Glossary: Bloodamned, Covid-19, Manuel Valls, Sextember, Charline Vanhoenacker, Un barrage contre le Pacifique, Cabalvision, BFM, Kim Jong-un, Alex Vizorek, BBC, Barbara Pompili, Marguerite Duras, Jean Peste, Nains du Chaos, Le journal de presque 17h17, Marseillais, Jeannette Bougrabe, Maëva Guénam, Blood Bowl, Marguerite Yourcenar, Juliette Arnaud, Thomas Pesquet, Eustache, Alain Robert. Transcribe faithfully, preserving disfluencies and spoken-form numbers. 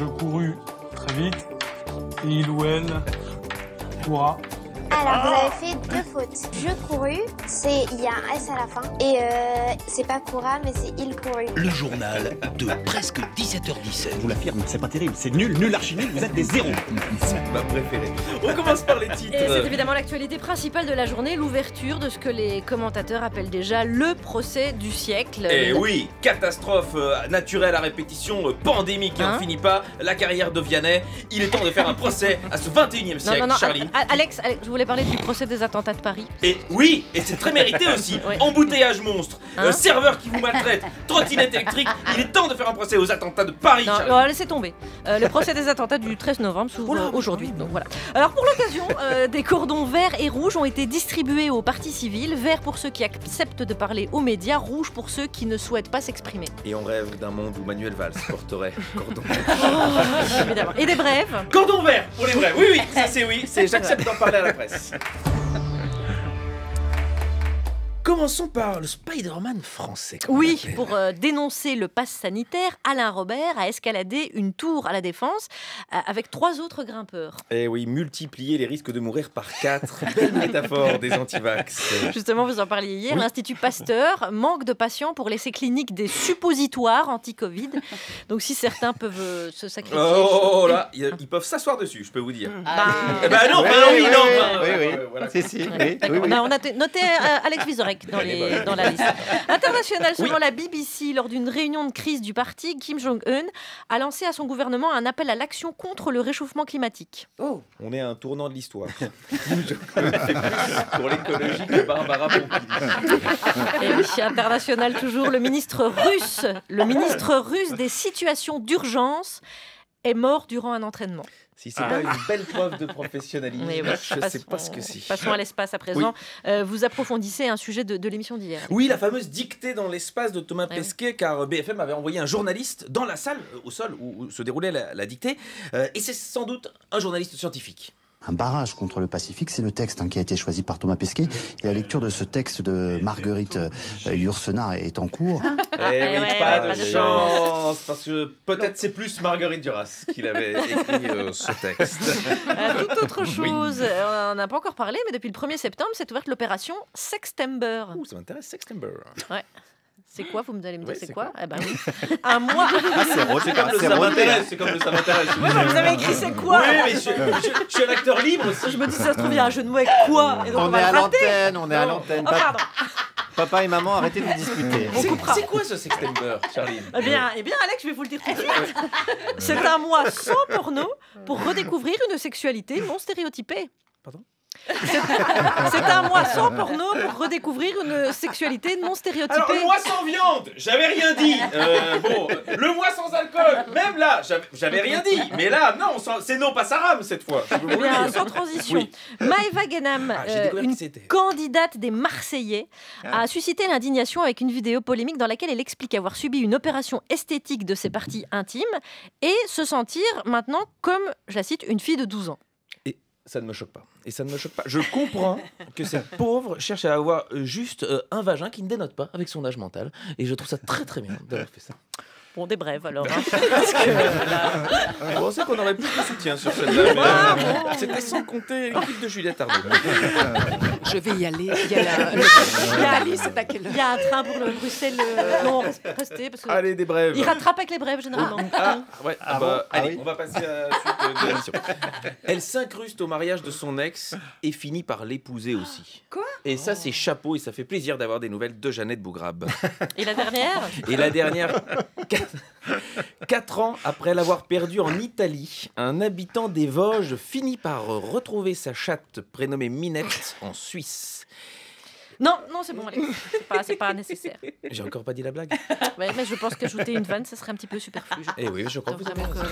je courus très vite et il ou elle pourra. Alors, vous avez fait deux fautes. Je courus, c'est il y a un S à la fin. Et euh, c'est pas coura, mais c'est il courut. Le journal de presque dix-sept heures dix-sept. Je vous l'affirme, c'est pas terrible. C'est nul, nul, archi nul, vous êtes des zéros. C'est ma préférée. On commence par les titres. Et c'est évidemment l'actualité principale de la journée, l'ouverture de ce que les commentateurs appellent déjà le procès du siècle. Et oui, catastrophe naturelle à répétition, pandémie qui n'en hein finit pas, la carrière de Vianney. Il est temps de faire un procès à ce vingt-et-unième siècle, non, non, non, Charline. Alex, Alex, je voulais parler du procès des attentats de Paris. Et oui, et c'est très mérité aussi. Ouais. Embouteillage monstre, hein euh, serveur qui vous maltraite, trottinette électrique. Il est temps de faire un procès aux attentats de Paris. Non, non laissez tomber. Euh, le procès des attentats du treize novembre s'ouvre voilà, aujourd'hui. Donc voilà. Alors pour l'occasion, euh, des cordons verts et rouges ont été distribués aux partis civils. Vert pour ceux qui acceptent de parler aux médias, rouge pour ceux qui ne souhaitent pas s'exprimer. Et on rêve d'un monde où Manuel Valls porterait cordon vert. Évidemment. Et des brèves. Cordon vert pour les brèves. Oui, oui, ça c'est oui. C'est j'accepte d'en parler à la presse. Commençons par le Spider-Man français. Oui, pour euh, dénoncer le pass sanitaire, Alain Robert a escaladé une tour à la Défense euh, avec trois autres grimpeurs. Eh oui, multiplier les risques de mourir par quatre. Belle métaphore des antivax. Justement, vous en parliez hier, oui. L'Institut Pasteur manque de patients pour l'essai clinique des suppositoires anti-Covid. Donc si certains peuvent euh, se sacrifier... Oh, oh, oh là, ils, ils peuvent s'asseoir dessus, je peux vous dire. Ah, eh ben non, oui, bah, oui, oui, non oui, bah, oui, oui, voilà. Si, si, oui, oui, oui. On a, on a noté euh, Alex Vizorek Dans, les, dans la liste. International, selon oui. la B B C, lors d'une réunion de crise du parti, Kim Jong-un a lancé à son gouvernement un appel à l'action contre le réchauffement climatique. Oh. On est à un tournant de l'histoire. Je connaissais plus pour l'écologie que Barbara Pompili. Et oui, international toujours, le ministre russe, le ministre russe des situations d'urgence est mort durant un entraînement. Si c'est ah. pas une belle preuve de professionnalisme, oui, ouais, je ne sais pas ce que c'est. Passons à l'espace à présent. Oui. Euh, vous approfondissez un sujet de, de l'émission d'hier. Oui, la fameuse dictée dans l'espace de Thomas Pesquet, oui. car B F M avait envoyé un journaliste dans la salle, au sol, où, où se déroulait la, la dictée. Euh, et c'est sans doute un journaliste scientifique. Un barrage contre le Pacifique, c'est le texte hein, qui a été choisi par Thomas Pesquet. Et la lecture de ce texte de Marguerite euh, Yourcenar est en cours. Eh oui, ouais, pas, ouais, de pas de chance, parce que peut-être c'est plus Marguerite Duras qui l'avait écrit euh, ce texte. Euh, toute autre chose, oui. on n'a pas encore parlé, mais depuis le premier septembre, s'est ouverte l'opération Sextember. Ouh, ça m'intéresse, Sextember. Ouais. C'est quoi? Vous me allez me dire oui, c'est quoi, quoi eh ben oui. Un mois. Ah, c'est comme le ça m'intéresse. C'est comme le ça m'intéresse. Oui, vous avez écrit c'est quoi? Oui, mais je, je, je suis un acteur libre aussi. Je me dis ça se trouve il y a un jeu de mots avec quoi et donc on, on est à l'antenne, on est à l'antenne. Oh, pardon. Papa et maman, arrêtez de vous discuter. C'est quoi ce Sextember, Charline? Eh bien, eh bien, Alex, je vais vous le dire tout de suite. C'est un mois sans porno pour redécouvrir une sexualité non stéréotypée. Pardon? C'est un mois sans porno pour redécouvrir une sexualité non stéréotypée. Alors, le mois sans viande, j'avais rien dit. Euh, bon, le mois sans alcool, même là, j'avais rien dit. Mais là, non, c'est non, pas Saram cette fois. Eh bien, sans transition. Oui. Maëva Guénam, ah, euh, une candidate des Marseillais, ah. a suscité l'indignation avec une vidéo polémique dans laquelle elle explique avoir subi une opération esthétique de ses parties intimes et se sentir maintenant comme, je la cite, une fille de douze ans. Ça ne me choque pas. Et ça ne me choque pas. Je comprends que cette pauvre cherche à avoir juste euh, un vagin qui ne dénote pas avec son âge mental. Et je trouve ça très très bien d'avoir fait ça. Bon, des brèves alors. Hein. Parce que, là... bon, on sait qu'on aurait plus de soutien sur celle-là. Ah, bon. C'était sans compter l'équipe de Juliette Arnaud. Je vais y aller. Il y a, la... il y a Alice, c'est à quelle heure ? Il y a un train pour le Bruxelles. Non, restez. Parce que... Allez, des brèves. Il rattrape avec les brèves généralement. Ah, ouais. Ah, bah, ah, allez, oui. on va passer à la suite de l'émission. Elle s'incruste au mariage de son ex et finit par l'épouser aussi. Quoi ? Et ça, c'est chapeau et ça fait plaisir d'avoir des nouvelles de Jeannette Bougrabe. Et la dernière ? Et la dernière. Quatre ans après l'avoir perdu en Italie, un habitant des Vosges finit par retrouver sa chatte prénommée Minette en Suisse. Non, non, c'est bon, allez, c'est pas, c'est pas nécessaire. J'ai encore pas dit la blague. Ouais, mais je pense qu'ajouter une vanne, ça serait un petit peu superflu. Eh oui, je crois que vous avez raison.